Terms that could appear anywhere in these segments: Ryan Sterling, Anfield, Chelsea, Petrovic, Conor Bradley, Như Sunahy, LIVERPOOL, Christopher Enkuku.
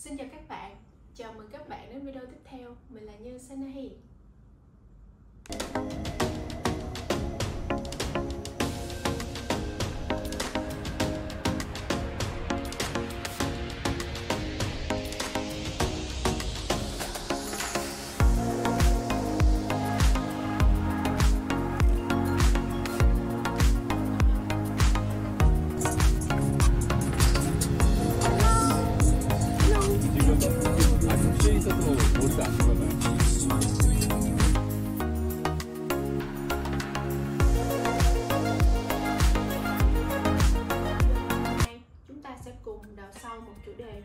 Xin chào các bạn, chào mừng các bạn đến video tiếp theo. Mình là Như Sunahy.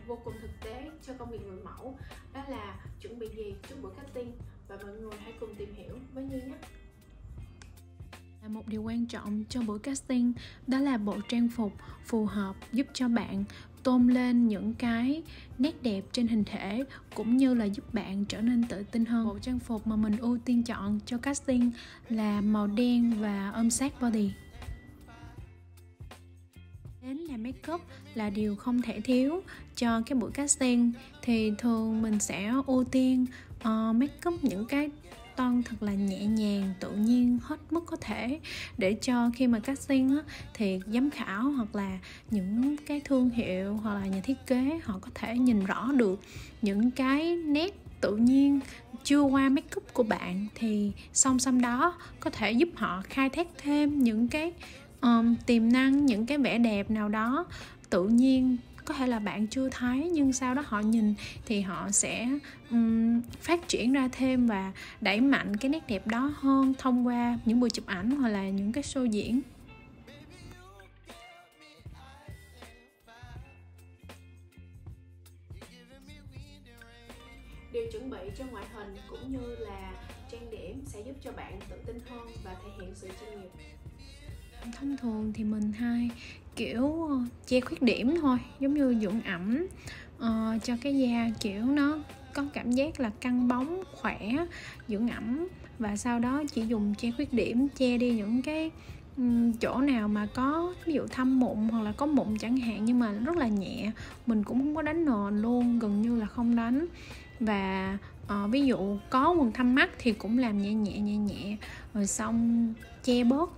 Vô cùng thực tế cho công việc người mẫu, đó là chuẩn bị gì trước buổi casting, và mọi người hãy cùng tìm hiểu với Như nhé. Một điều quan trọng cho buổi casting đó là bộ trang phục phù hợp, giúp cho bạn tôn lên những cái nét đẹp trên hình thể cũng như là giúp bạn trở nên tự tin hơn. Bộ trang phục mà mình ưu tiên chọn cho casting là màu đen và ôm sát body. Đến là make up là điều không thể thiếu cho cái buổi casting, thì thường mình sẽ ưu tiên make up những cái tông thật là nhẹ nhàng, tự nhiên hết mức có thể, để cho khi mà casting á, thì giám khảo hoặc là những cái thương hiệu hoặc là nhà thiết kế họ có thể nhìn rõ được những cái nét tự nhiên chưa qua make up của bạn, thì song song đó có thể giúp họ khai thác thêm những cái tiềm năng, những cái vẻ đẹp nào đó tự nhiên có thể là bạn chưa thấy, nhưng sau đó họ nhìn thì họ sẽ phát triển ra thêm và đẩy mạnh cái nét đẹp đó hơn thông qua những buổi chụp ảnh hoặc là những cái show diễn. Điều chuẩn bị cho ngoại hình cũng như là trang điểm sẽ giúp cho bạn tự tin hơn và thể hiện sự chuyên nghiệp. Thông thường thì mình hay kiểu che khuyết điểm thôi, giống như dưỡng ẩm cho cái da kiểu nó có cảm giác là căng bóng, khỏe, dưỡng ẩm, và sau đó chỉ dùng che khuyết điểm, che đi những cái chỗ nào mà có ví dụ thâm mụn hoặc là có mụn chẳng hạn, nhưng mà rất là nhẹ, mình cũng không có đánh nền luôn, gần như là không đánh. Và ví dụ có quầng thâm mắt thì cũng làm nhẹ nhẹ rồi xong che bớt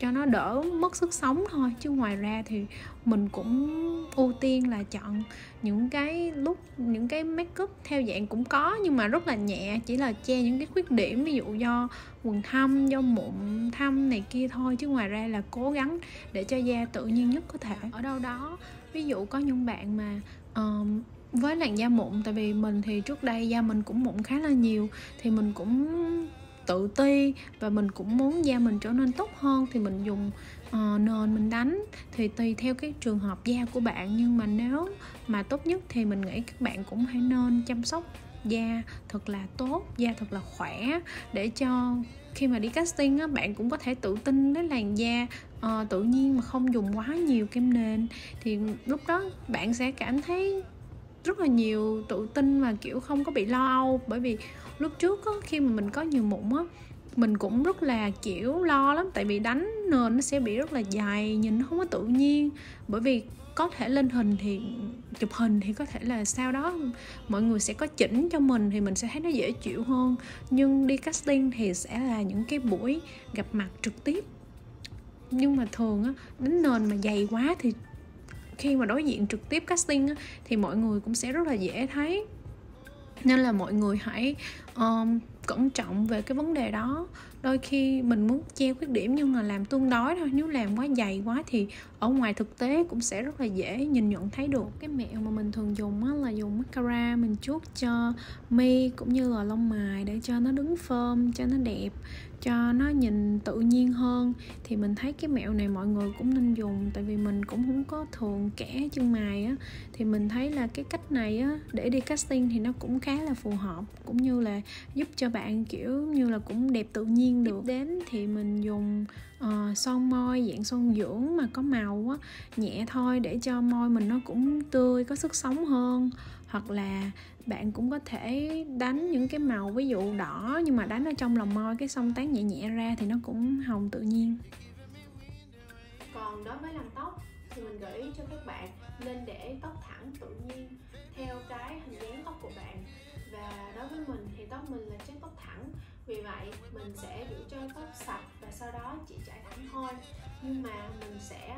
cho nó đỡ mất sức sống thôi, chứ ngoài ra thì mình cũng ưu tiên là chọn những cái look, những cái make up theo dạng cũng có nhưng mà rất là nhẹ, chỉ là che những cái khuyết điểm ví dụ do quầng thâm, do mụn thâm này kia thôi, chứ ngoài ra là cố gắng để cho da tự nhiên nhất có thể. Ở đâu đó ví dụ có những bạn mà với làn da mụn, tại vì mình thì trước đây da mình cũng mụn khá là nhiều, thì mình cũng tự ti và mình cũng muốn da mình trở nên tốt hơn, thì mình dùng nền mình đánh, thì tùy theo cái trường hợp da của bạn, nhưng mà nếu mà tốt nhất thì mình nghĩ các bạn cũng hãy nên chăm sóc da thật là tốt, da thật là khỏe, để cho khi mà đi casting á, bạn cũng có thể tự tin đến làn da tự nhiên mà không dùng quá nhiều kem nền, thì lúc đó bạn sẽ cảm thấy rất là nhiều tự tin và kiểu không có bị lo âu. Bởi vì lúc trước á, khi mà mình có nhiều mụn á, mình cũng rất là kiểu lo lắm, tại vì đánh nền nó sẽ bị rất là dài, nhìn nó không có tự nhiên, bởi vì có thể lên hình thì chụp hình thì có thể là sau đó mọi người sẽ có chỉnh cho mình thì mình sẽ thấy nó dễ chịu hơn, nhưng đi casting thì sẽ là những cái buổi gặp mặt trực tiếp, nhưng mà thường á, đánh nền mà dày quá thì khi mà đối diện trực tiếp casting á, thì mọi người cũng sẽ rất là dễ thấy. Nên là mọi người hãy cẩn trọng về cái vấn đề đó. Đôi khi mình muốn che khuyết điểm nhưng là làm tương đối thôi, nếu làm quá dày quá thì ở ngoài thực tế cũng sẽ rất là dễ nhìn nhận thấy được. Cái mẹo mà mình thường dùng á, là dùng mascara mình chuốt cho mi cũng như là lông mày để cho nó đứng form, cho nó đẹp, cho nó nhìn tự nhiên hơn. Thì mình thấy cái mẹo này mọi người cũng nên dùng, tại vì mình cũng không có thường kẻ chân mày á, thì mình thấy là cái cách này á, để đi casting thì nó cũng khá là phù hợp, cũng như là giúp cho bạn kiểu như là cũng đẹp tự nhiên được. Tiếp đến thì mình dùng son môi dạng son dưỡng mà có màu á, nhẹ thôi, để cho môi mình nó cũng tươi, có sức sống hơn. Hoặc là bạn cũng có thể đánh những cái màu ví dụ đỏ nhưng mà đánh ở trong lòng môi, cái xong tán nhẹ nhẹ ra thì nó cũng hồng tự nhiên. Còn đối với làm tóc thì mình gợi ý cho các bạn nên để tóc thẳng tự nhiên theo cái hình Và đối với mình thì tóc mình là chất tóc thẳng, vì vậy mình sẽ giữ cho tóc sạch và sau đó chỉ chải thẳng thôi. Nhưng mà mình sẽ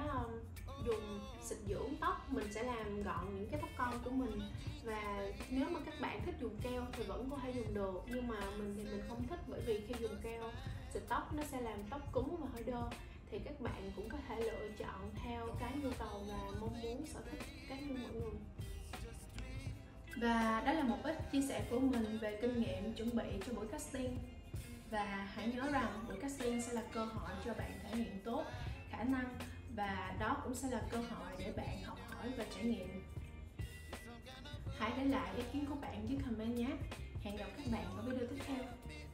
dùng xịt dưỡng tóc, mình sẽ làm gọn những cái tóc con của mình. Và nếu mà các bạn thích dùng keo thì vẫn có thể dùng được, nhưng mà mình thì mình không thích, bởi vì khi dùng keo xịt tóc nó sẽ làm tóc cứng và hơi đơ. Thì các bạn cũng có thể lựa chọn theo cái nhu cầu và mong muốn sở thích cá nhân mọi người. Và đó là một ít chia sẻ của mình về kinh nghiệm chuẩn bị cho buổi casting. Và hãy nhớ rằng buổi casting sẽ là cơ hội cho bạn thể hiện tốt khả năng, và đó cũng sẽ là cơ hội để bạn học hỏi và trải nghiệm. Hãy để lại ý kiến của bạn dưới comment nhé. Hẹn gặp các bạn ở video tiếp theo.